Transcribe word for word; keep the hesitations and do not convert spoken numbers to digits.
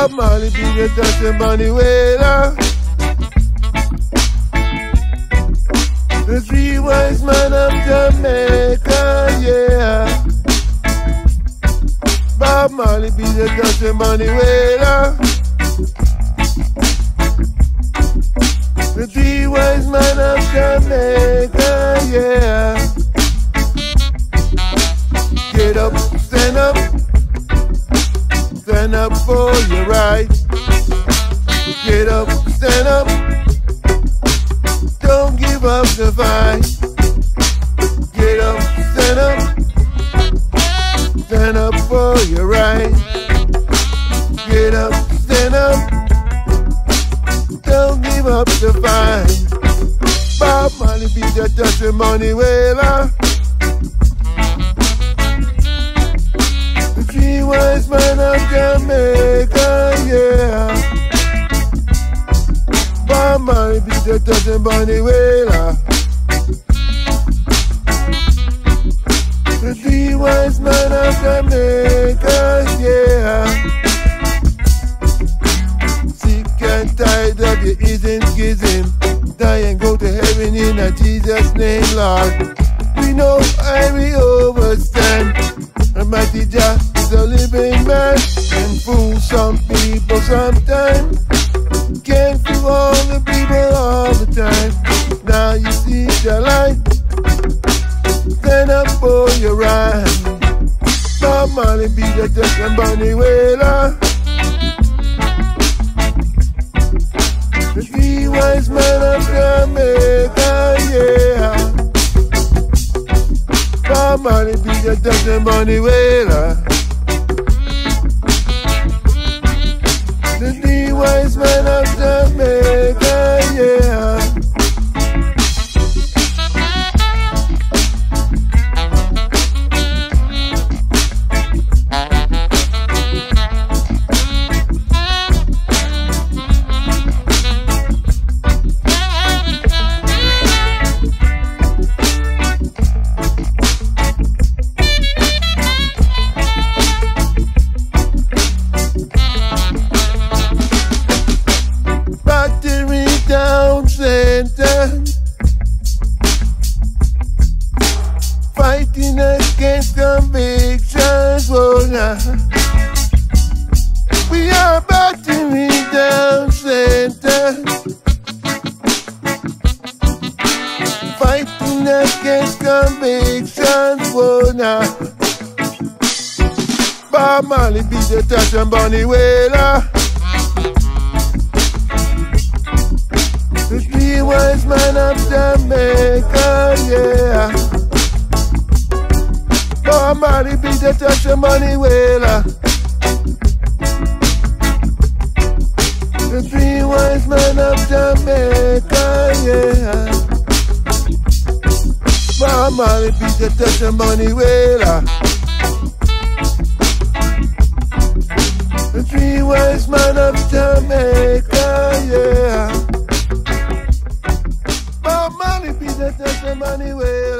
Bob Marley, Peter Tosh and Bunny Wailer. The three wise men of Jamaica, yeah. Bob Marley, Peter Tosh and Bunny Wailer. The three wise men of Jamaica, yeah. Get up, stand up, stand up for your right. Get up, stand up, don't give up the fight. Get up, stand up, stand up for your right. Get up, stand up, don't give up the fight. Bob Marley, Peter Tosh and Bunny Wailer. Three wise men of Jamaica, yeah. Bob Marley, Peter Tosh and Bunny Wailer. The three wise men of Jamaica, yeah. Sick and tired of your isn't gizzing. Die and go to heaven in a Jesus name, Lord. We know I will overstand. Almighty Jah. The living man can fool some people sometimes. Can't fool all the people all the time. Now you see the light. Stand up for your right. Bob Marley, Peter Tosh and Bunny Wailer. The three wise men of Jamaica, yeah. Bob Marley, Peter Tosh and Bunny Wailer. The three wise men of Jamaica, yeah. Fighting against convictions, oh nah. We are battering down center. Fighting against convictions, oh nah. Bob Marley, Peter Tosh and Bunny Wailer. The three wise men of Jamaica, yeah. Bob Marley, Peter Tosh and Bunny Wailer. The three wise men of Jamaica, yeah. Bob Marley, Peter Tosh and Bunny Wailer. The three wise men of Jamaica, yeah. Bob Marley, Peter Tosh and Bunny Wailer.